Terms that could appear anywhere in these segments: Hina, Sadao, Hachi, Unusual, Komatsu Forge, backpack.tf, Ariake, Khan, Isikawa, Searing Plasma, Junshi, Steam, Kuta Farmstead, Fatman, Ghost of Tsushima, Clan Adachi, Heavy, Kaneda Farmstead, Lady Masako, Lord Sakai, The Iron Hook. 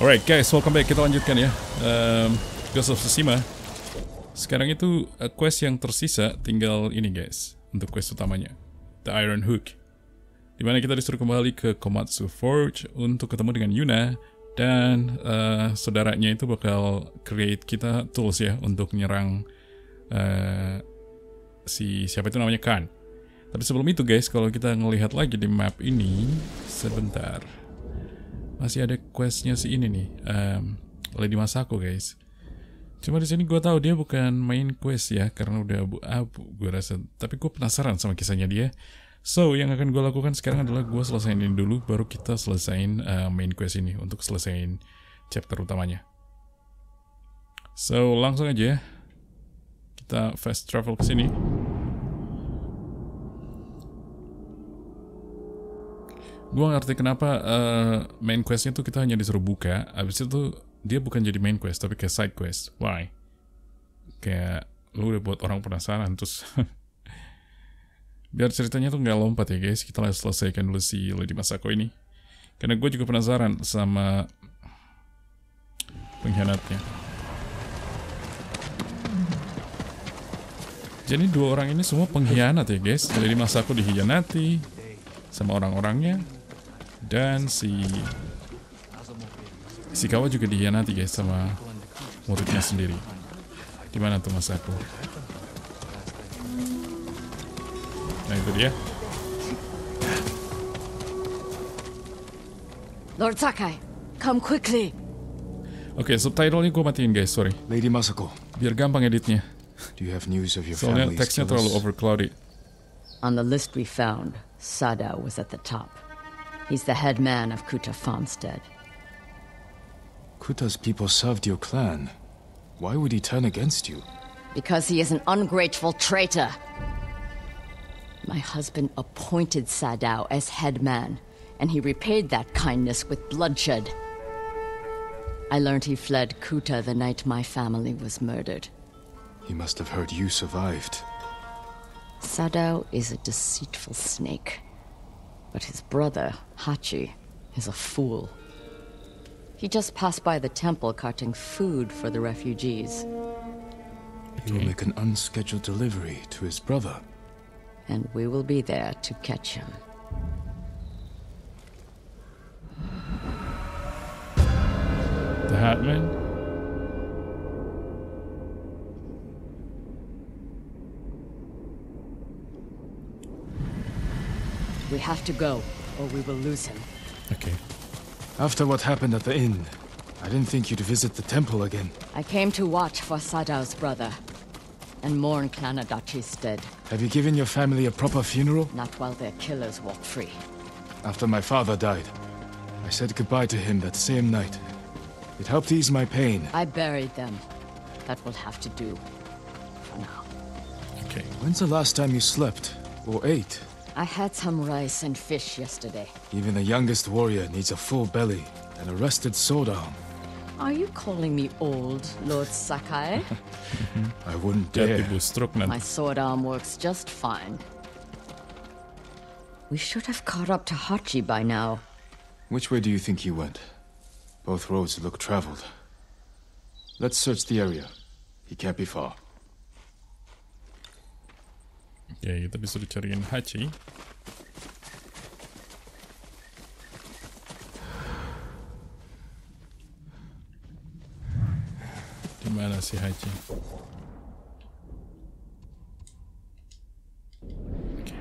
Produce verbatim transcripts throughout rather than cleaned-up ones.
Alright guys, welcome back. Kita lanjutkan ya um, Ghost of Tsushima. Sekarang itu uh, quest yang tersisa tinggal ini guys, untuk quest utamanya The Iron Hook, dimana kita disuruh kembali ke Komatsu Forge untuk ketemu dengan Hina. Dan uh, saudaranya itu bakal create kita tools ya untuk nyerang uh, si siapa itu namanya, Khan. Tapi sebelum itu guys, kalau kita ngelihat lagi di map ini, sebentar, masih ada questnya si ini nih, um, Lady Masako guys. Cuma di sini gue tahu dia bukan main quest ya, karena udah abu-abu gue rasa. Tapi gue penasaran sama kisahnya dia. So yang akan gue lakukan sekarang adalah gue selesain ini dulu, baru kita selesain uh, main quest ini untuk selesain chapter utamanya. So langsung aja ya, kita fast travel ke sini. Gue ngerti kenapa uh, main questnya tuh kita hanya disuruh buka, abis itu dia bukan jadi main quest tapi kayak side quest. Why? Kayak lu udah buat orang penasaran terus. Biar ceritanya tuh nggak lompat ya guys, kita selesaikan dulu si Lady Masako ini, karena gue juga penasaran sama pengkhianatnya. Jadi dua orang ini semua pengkhianat ya guys. Lady Masako dikhianati sama orang-orangnya, dan si Isikawa juga dikhianati guys sama muridnya sendiri. Dimana tuh Masako? Nah itu dia. Lord Sakai, come quickly. Oke, okay, subtitlenya gue matiin guys, sorry. Lady Masako. Biar gampang editnya. Do you have news of your family? Soalnya teksnya terlalu overclouded. On the list we found, Sadao was at the top. He's the head man of Kuta Farmstead. Kuta's people served your clan. Why would he turn against you? Because he is an ungrateful traitor. My husband appointed Sadao as head man, and he repaid that kindness with bloodshed. I learned he fled Kuta the night my family was murdered. He must have heard you survived. Sadao is a deceitful snake, but his brother, Hachi, is a fool. He just passed by the temple carting food for the refugees. He will make an unscheduled delivery to his brother. And we will be there to catch him. The Hatman? We have to go, or we will lose him. Okay. After what happened at the inn, I didn't think you'd visit the temple again. I came to watch for Sadao's brother, and mourn Clan Adachi's dead. Have you given your family a proper funeral? Not while their killers walk free. After my father died, I said goodbye to him that same night. It helped ease my pain. I buried them. That will have to do. For now. Okay. When's the last time you slept? Or ate? I had some rice and fish yesterday. Even the youngest warrior needs a full belly and a rested sword arm. Are you calling me old, Lord Sakai? I wouldn't dare. My sword arm works just fine. We should have caught up to Hachi by now. Which way do you think he went? Both roads look traveled. Let's search the area. He can't be far. Ya, kita disuruh cariin Hachi. Dimana si Hachi? Okay.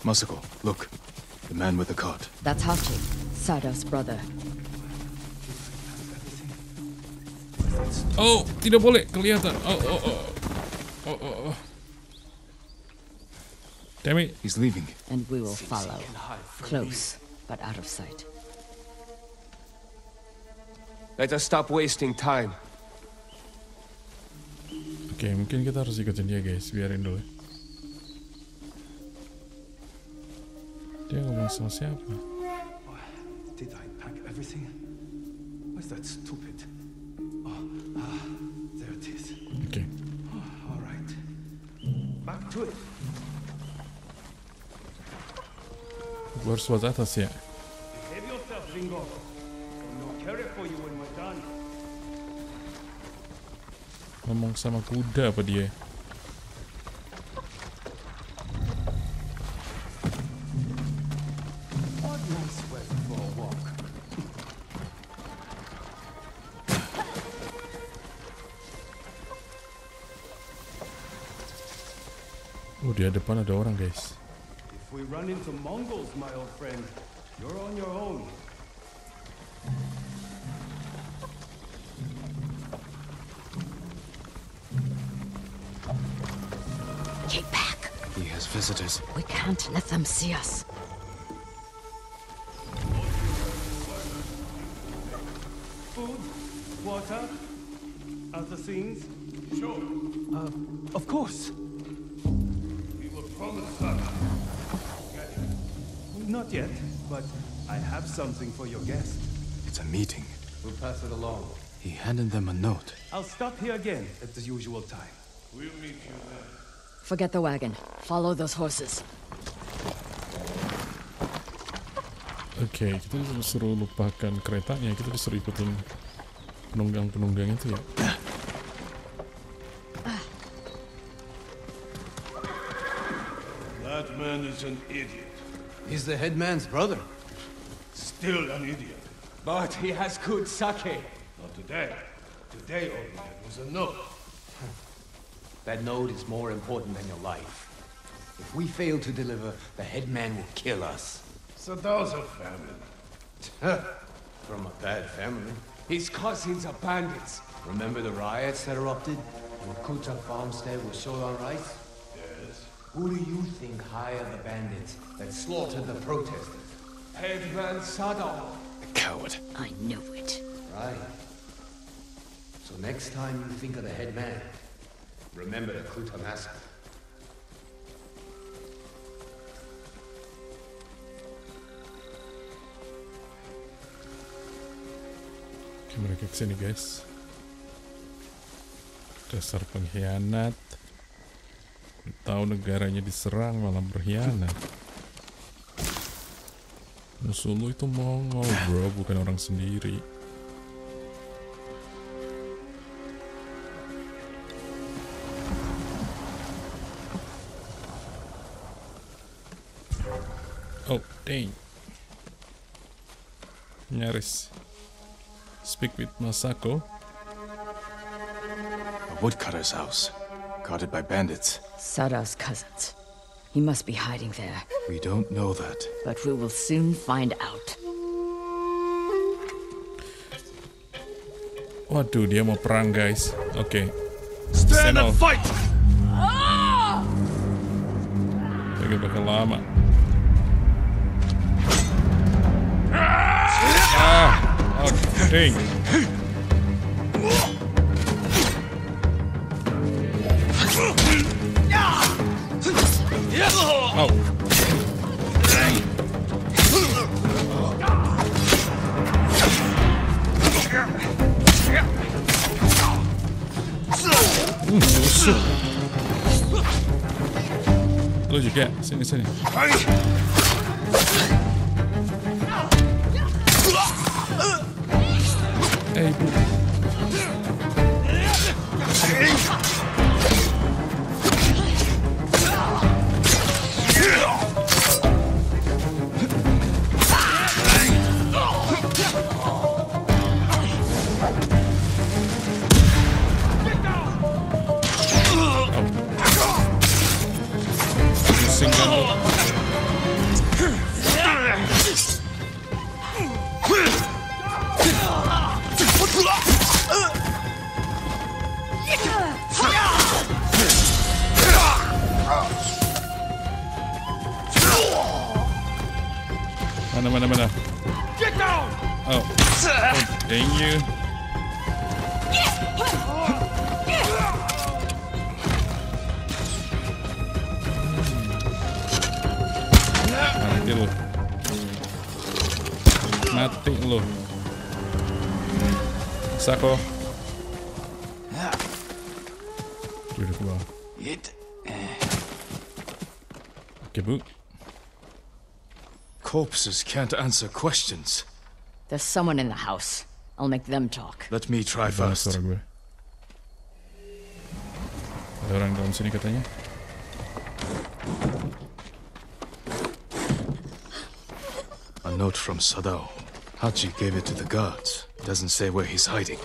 Masako, look. The man with the cart. That's Hachi, Sada's brother. Oh, tidak boleh kelihatan. Oh, oh, oh, oh, oh, oh. Damn it, he's leaving. And we will follow, close, but out of sight. Let us stop wasting time. Oke, okay, mungkin kita harus ikutin dia, guys. Biarin dulu. Dia ngomong sama siapa? Oh, did I pack everything? Where's that stupid? Oh, ah, there it is. Worse was at us, yeah. Behave yourself, Ringo. I'll not care for you when we're done. Ngomong sama kuda apa dia? Di depan ada orang, guys. If we run into Mongols, my old friend, you're on your own. Keep back. He has visitors. We can't let them see us. Food, water, other things. Sure. Uh, of course. Not yet, but I have something for your guest. It's a meeting. We'll pass it along. He handed them a note. I'll stop here again at the usual time. We'll meet you then. Forget the wagon. Follow those horses. Okay, kita disuruh lupakan keretanya, kita disuruh ikutin penunggang-penunggang itu ya. That man is an idiot. He's the headman's brother. Still an idiot. But he has good sake. Not today. Today, old man, was a note. That note is more important than your life. If we fail to deliver, the headman will kill us. Sadao's a family. From a bad family. His cousins are bandits. Remember the riots that erupted? When Kuta Farmstead was short on rice? Who do you think hired the bandits that slaughtered the protesters? Headman Sadao. The coward. I knew it. Right. So next time you think of the headman, remember the Kuta massacre. Kamera ke sini, guys. Dasar pengkhianat. Tahu negaranya diserang malah berkhianat. Musuh lu itu Mongol, bro, bukan orang sendiri. Oh, dang. Nyaris. Speak with Masako. A woodcutter's house. Guarded by bandits. Sadao's cousins. He must be hiding there. We don't know that. But we will soon find out. Waduh, dia mau perang, guys. Oke. Okay. Stand, Stand and fight. Ah! Lagi bakal lama. Ah! Oh, dang. Oh. Musuh. Lo juga, sini sini. Eh, ibu. Mana, mana, mana. Oh. Oh, dang you. Mati lo. Mati lo. Sako. Beautiful. It. Kaboot. Corpses can't answer questions. There's someone in the house. I'll make them talk. Let me try first. A note from Sadao. Hachi gave it to the guards. Doesn't say where he's hiding.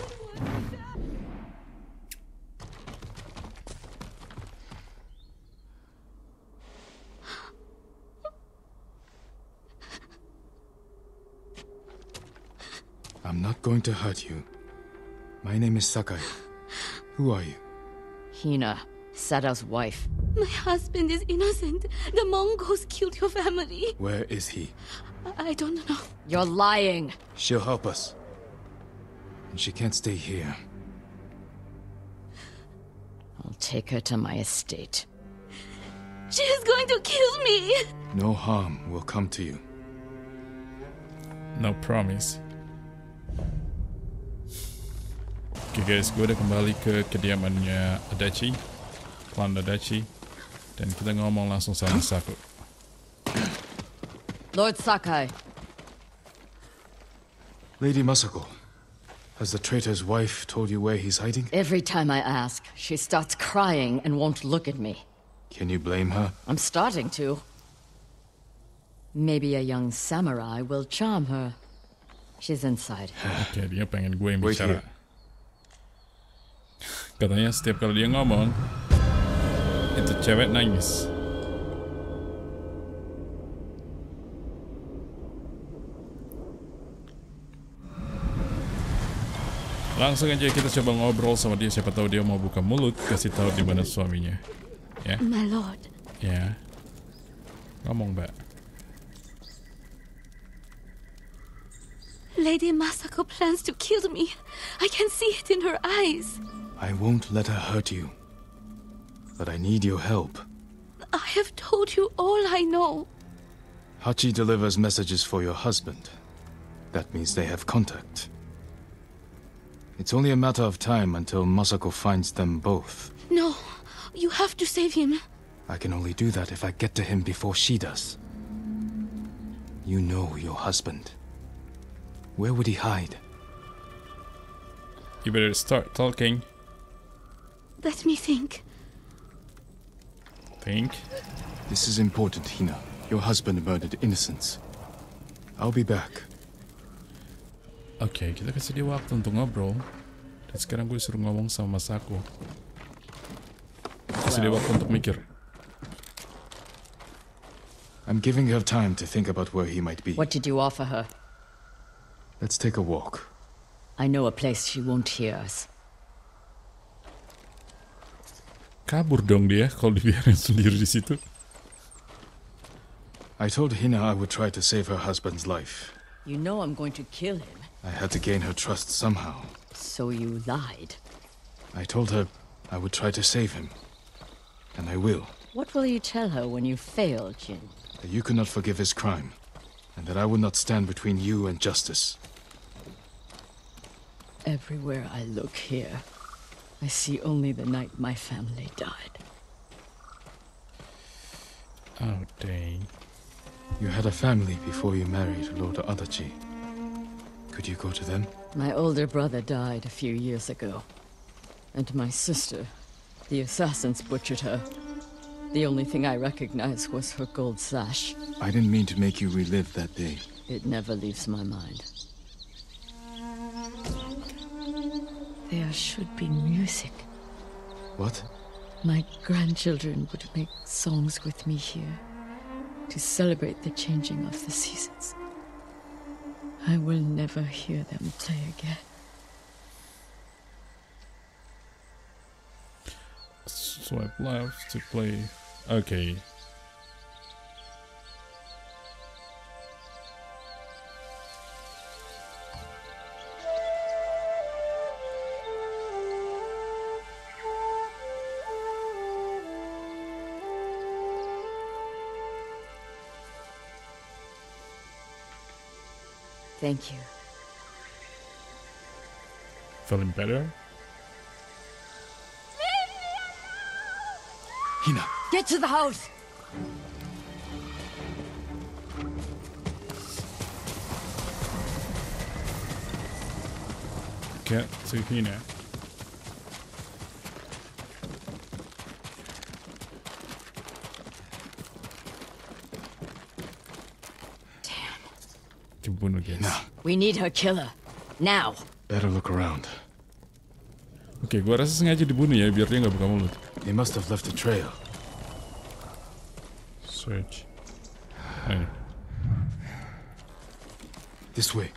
I'm not going to hurt you. My name is Sakai. Who are you? Hina, Sadao's wife. My husband is innocent. The Mongols killed your family. Where is he? I, I don't know. You're lying. She'll help us. And she can't stay here. I'll take her to my estate. She's going to kill me. No harm will come to you. No promise. Oke okay guys, gue udah kembali ke kediamannya Adachi, Clan Adachi, dan kita ngomong langsung sama Masako. Lord Sakai. Lady Masako, has the traitor's wife told you where he's hiding? Every time I ask, she starts crying and won't look at me. Can you blame her? I'm starting to. Maybe a young samurai will charm her. She's inside. Oke, okay, dia pengen gue yang bicara. Katanya setiap kali dia ngomong, itu cewek nangis. Langsung aja kita coba ngobrol sama dia, siapa tahu dia mau buka mulut, kasih tahu di mana suaminya. Ya. My lord. Ya. Ngomong, Mbak. Lady Masako plans to kill me. I can see it in her eyes. I won't let her hurt you. But I need your help. I have told you all I know. Hachi delivers messages for your husband. That means they have contact. It's only a matter of time until Masako finds them both. No, you have to save him. I can only do that if I get to him before she does. You know your husband. Where would he hide? You better start talking. Let me think. Think? This is important, Hina. Your husband murdered innocents. I'll be back. Oke, okay, kita kasih dia waktu untuk ngobrol. Dan sekarang gue disuruh ngomong sama Masako. Kasih dia waktu untuk mikir. I'm giving her time to think about where he might be. What did you offer her? Let's take a walk. I know a place she won't hear us. Kabur dong dia kalau dibiarin sendiri di situ. I told Hina I would try to save her husband's life. You know I'm going to kill him. I had to gain her trust somehow. So you lied. I told her I would try to save him. And I will. What will you tell her when you fail, Jin? That you could not forgive his crime. And that I would not stand between you and justice. Everywhere I look here, I see only the night my family died. Oh, dang. You had a family before you married Lord Adachi. Could you go to them? My older brother died a few years ago. And my sister, the assassins butchered her. The only thing I recognized was her gold sash. I didn't mean to make you relive that day. It never leaves my mind. There should be music. What? My grandchildren would make songs with me here to celebrate the changing of the seasons. I will never hear them play again. Swipe left to play. Okay. Thank you. Feeling better? Hina! Get to the house! it to Hina. Damn. No. We need her killer. Now. Better look around. Oke, okay, gua rasa sengaja dibunuh ya biar dia nggak buka mulut. They must have left a trail. Search. Hey. This way.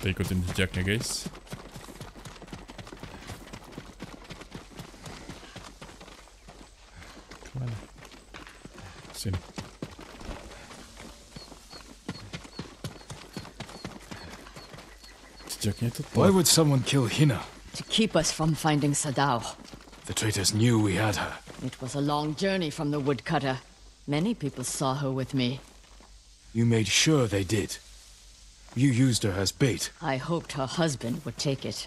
Kita ikutin jejaknya, guys. Kemana? Sini. Jejaknya itu. Why would someone kill Hina? To keep us from finding Sadao. The traitors knew we had her. It was a long journey from the woodcutter. Many people saw her with me. You made sure they did. You used her as bait. I hoped her husband would take it.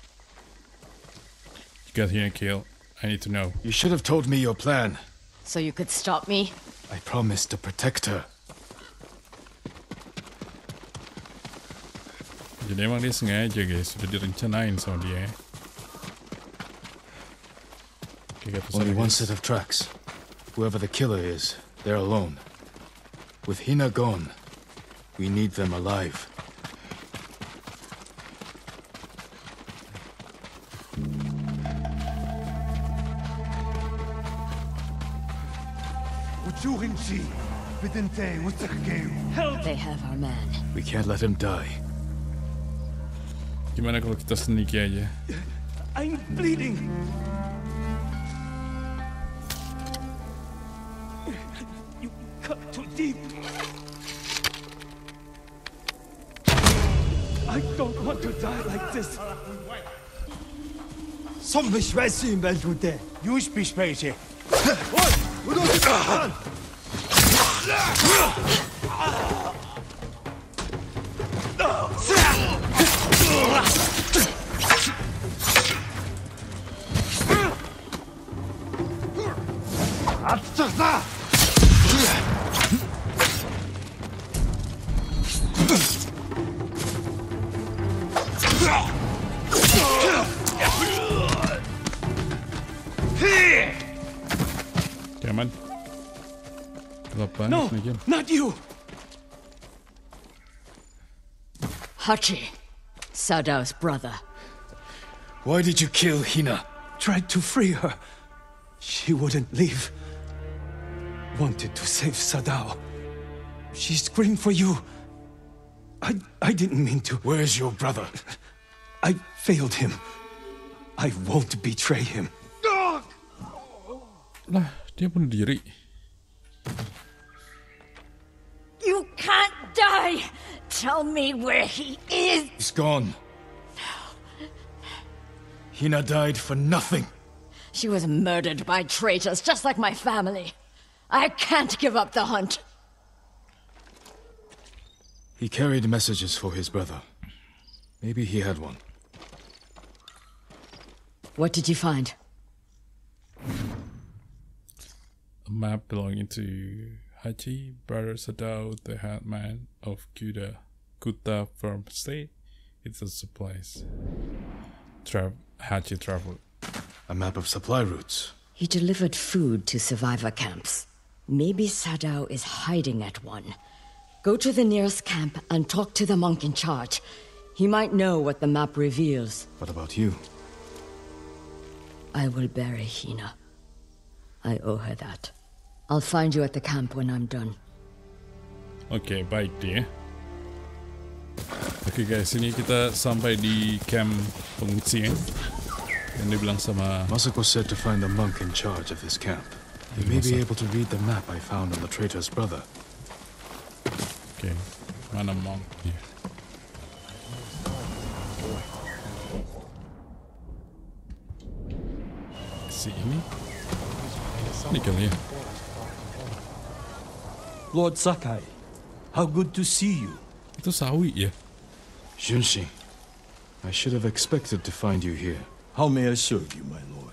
You got here and kill. I need to know. You should have told me your plan. So you could stop me? I promised to protect her. Jadi emang dia sengaja, guys. Sudah direncanain sama dia. Only one set of tracks. Whoever the killer is, they're alone. With Hina gone, we need them alive. They have our man. We can't let him die. Gimana kalau kita sneak aja? I'm bleeding. You cut too deep. I don't want to die like this. Some bespace in Beltute. You bespace. What? What? Damn it. No, not you! Hachi, Sadao's brother. Why did you kill Hina? Tried to free her. She wouldn't leave. Wanted to save Sadao. She screamed for you. I, I didn't mean to. Where's your brother? I failed him. I won't betray him. Lah, dia bunuh diri. You can't die! Tell me where he is! He's gone. No. Hina died for nothing. She was murdered by traitors, just like my family. I can't give up the hunt. He carried messages for his brother. Maybe he had one. What did you find? A map belonging to Hachi, brother Sadao, the headman of Kuta, Kuta Farmstead. It's a supplies. Tra Hachi traveled. A map of supply routes. He delivered food to survivor camps. Maybe Sadao is hiding at one. Go to the nearest camp and talk to the monk in charge. He might know what the map reveals. What about you? I will bury Hina. I owe her that. I'll find you at the camp when I'm done. Oke, okay, baik dia. Oke okay, guys, ini kita sampai di camp pengungsian. Dan dia bilang sama Masako said to find the monk in charge of this camp. He may be able to read the map I found on the traitor's brother. Oke, okay. Mana monk? Here. Si ini. Lord Sakai, how good to see you. Itu Sawi, ya. Junshi, I should have expected to find you here. How may I serve you, my lord?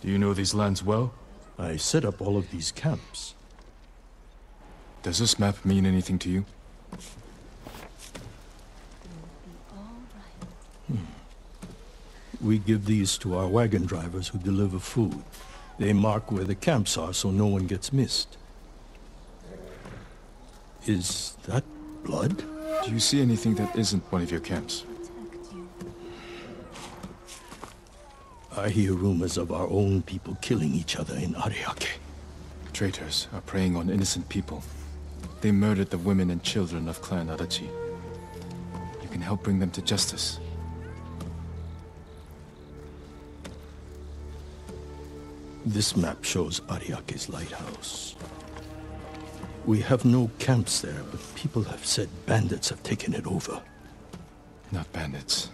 Do you know these lands well? I set up all of these camps. Does this map mean anything to you? You'll be all right. Hmm. We give these to our wagon drivers who deliver food. They mark where the camps are so no one gets missed. Is that blood? Do you see anything that isn't one of your camps? I hear rumors of our own people killing each other in Ariake. Traitors are preying on innocent people. They murdered the women and children of Clan Adachi. You can help bring them to justice. This map shows Ariake's lighthouse. We have no camps there, but people have said bandits have taken it over. Not bandits.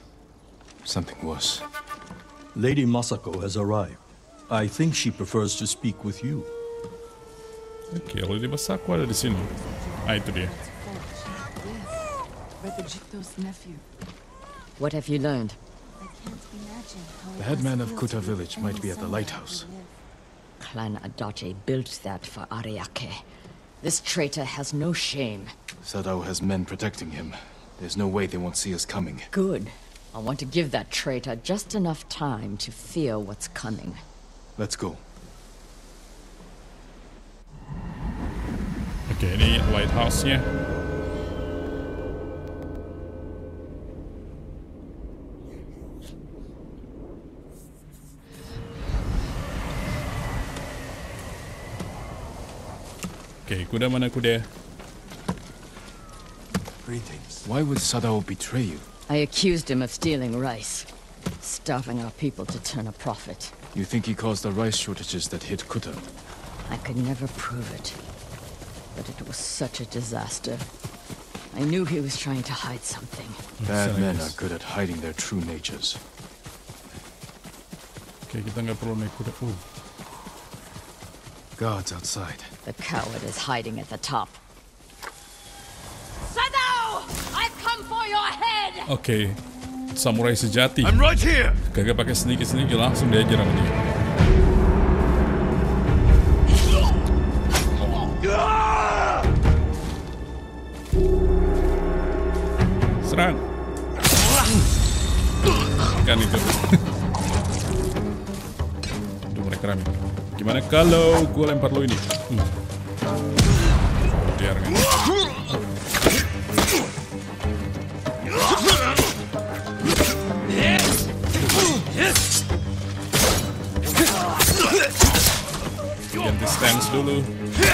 Something worse. Lady Masako has arrived. I think she prefers to speak with you. Okay, Lady Masako era de sino. Ah, it's here. What have you learned? I can't imagine how the headman of Kuta village might be at the lighthouse. Clan Adachi built that for Ariake. This traitor has no shame. Sadao has men protecting him. There's no way they won't see us coming. Good. I want to give that traitor just enough time to fear what's coming. Let's go. Okay, any lighthouse here? Okay, kuda mana kuda? Greetings. Why would Sadao betray you? I accused him of stealing rice, starving our people to turn a profit. You think he caused the rice shortages that hit Kuta? I could never prove it, but it was such a disaster. I knew he was trying to hide something. Bad men are good at hiding their true natures. Guards outside. The coward is hiding at the top. Oke, okay. Samurai sejati. I'm right here. Kagak pakai sneaky-sneaky, langsung diajar sama dia. Serang. Kan itu. Aduh, mereka rame. Gimana kalau gue lempar lo ini? Hmm. Biar kan. Ganti stance dulu.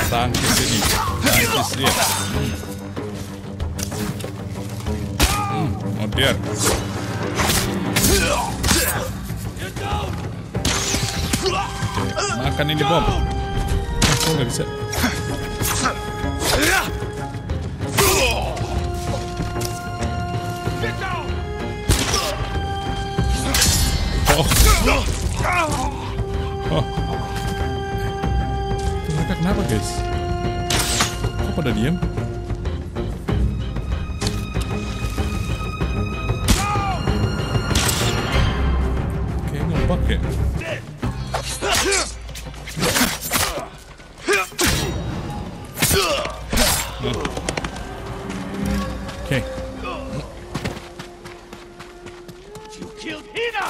Tangkis ini. Tangkis dia. Hmm. Oh dear. Okay. Makan ini bom. Oh, nggak bisa. Oh. Oh. Kenapa guys? Kok pada diem? Kayaknya ngebug ya? Oke. You killed Hina,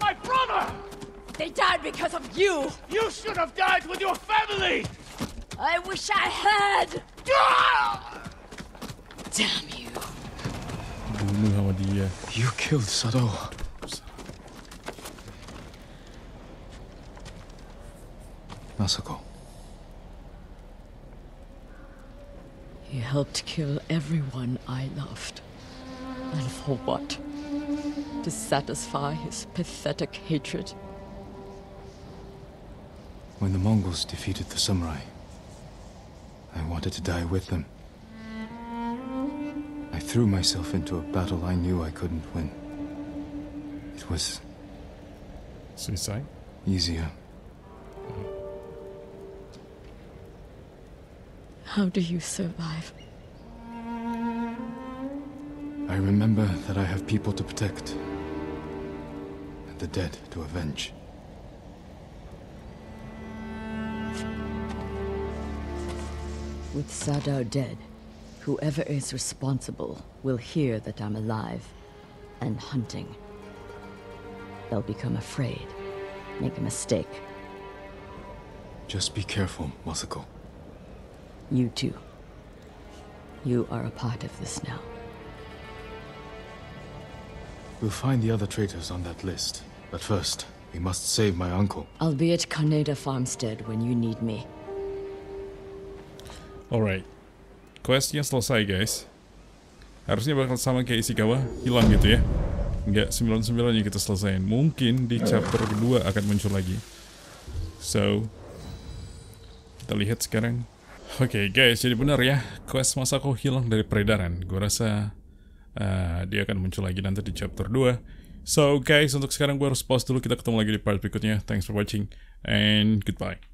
my brother! They died because of you! You should have died with your family! I wish I had. Damn you! You killed Sadao. Masako. He helped kill everyone I loved, and for what? To satisfy his pathetic hatred. When the Mongols defeated the samurai, I wanted to die with them. I threw myself into a battle I knew I couldn't win. It was... suicide? Easier. How do you survive? I remember that I have people to protect, and the dead to avenge. With Sadao dead, whoever is responsible will hear that I'm alive and hunting. They'll become afraid, make a mistake. Just be careful, Masako. You too. You are a part of this now. We'll find the other traitors on that list. But first, we must save my uncle. I'll be at Kaneda Farmstead when you need me. Alright. Questnya selesai, guys. Harusnya bakal sama kayak Isikawa, hilang gitu ya. Enggak, sembilan puluh sembilan-nya kita selesain. Mungkin di chapter kedua akan muncul lagi. So, kita lihat sekarang. Oke, okay, guys, jadi benar ya. Quest Masako hilang dari peredaran. Gue rasa... Uh, dia akan muncul lagi nanti di chapter two. So guys, untuk sekarang gue harus pause dulu. Kita ketemu lagi di part berikutnya. Thanks for watching and goodbye.